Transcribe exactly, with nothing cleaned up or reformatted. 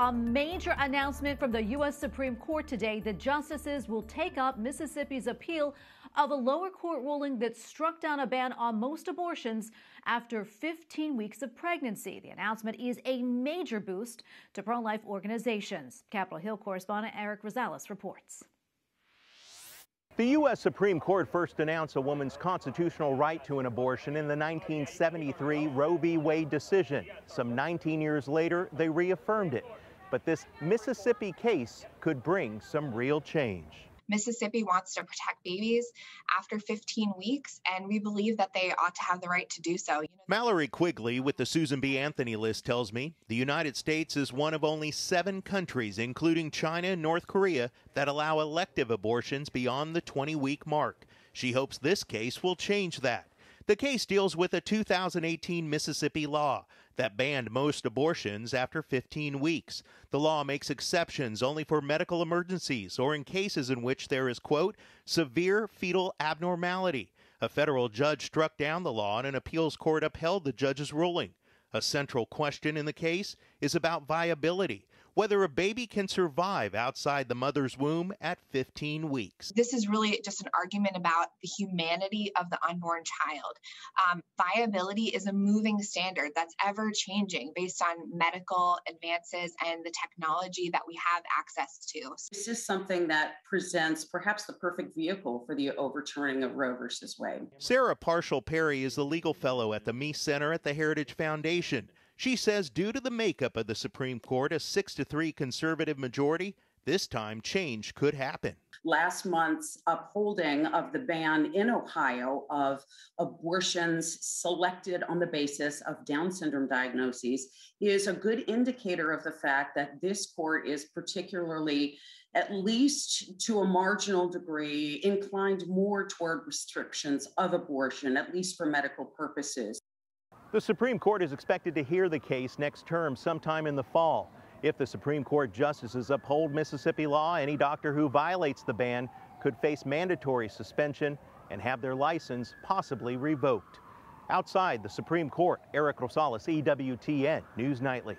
A major announcement from the U S Supreme Court today. The justices will take up Mississippi's appeal of a lower court ruling that struck down a ban on most abortions after fifteen weeks of pregnancy. The announcement is a major boost to pro-life organizations. Capitol Hill correspondent Eric Rosales reports. The U S Supreme Court first announced a woman's constitutional right to an abortion in the nineteen seventy-three Roe v. Wade decision. Some nineteen years later, they reaffirmed it. But this Mississippi case could bring some real change. Mississippi wants to protect babies after fifteen weeks, and we believe that they ought to have the right to do so. Mallory Quigley with the Susan B. Anthony List tells me the United States is one of only seven countries, including China and North Korea, that allow elective abortions beyond the twenty-week mark. She hopes this case will change that. The case deals with a two thousand eighteen Mississippi law that banned most abortions after fifteen weeks. The law makes exceptions only for medical emergencies or in cases in which there is, quote, severe fetal abnormality. A federal judge struck down the law and an appeals court upheld the judge's ruling. A central question in the case is about viability, whether a baby can survive outside the mother's womb at fifteen weeks. This is really just an argument about the humanity of the unborn child. Um, viability is a moving standard that's ever changing based on medical advances and the technology that we have access to. This is something that presents perhaps the perfect vehicle for the overturning of Roe versus Wade. Sarah Parshall Perry is the legal fellow at the Meese Center at the Heritage Foundation. She says due to the makeup of the Supreme Court, a six to three conservative majority, this time change could happen. Last month's upholding of the ban in Ohio of abortions selected on the basis of Down syndrome diagnoses is a good indicator of the fact that this court is particularly, at least to a marginal degree, inclined more toward restrictions of abortion, at least for medical purposes. The Supreme Court is expected to hear the case next term sometime in the fall. If the Supreme Court justices uphold Mississippi law, any doctor who violates the ban could face mandatory suspension and have their license possibly revoked. Outside the Supreme Court, Eric Rosales, E W T N News Nightly.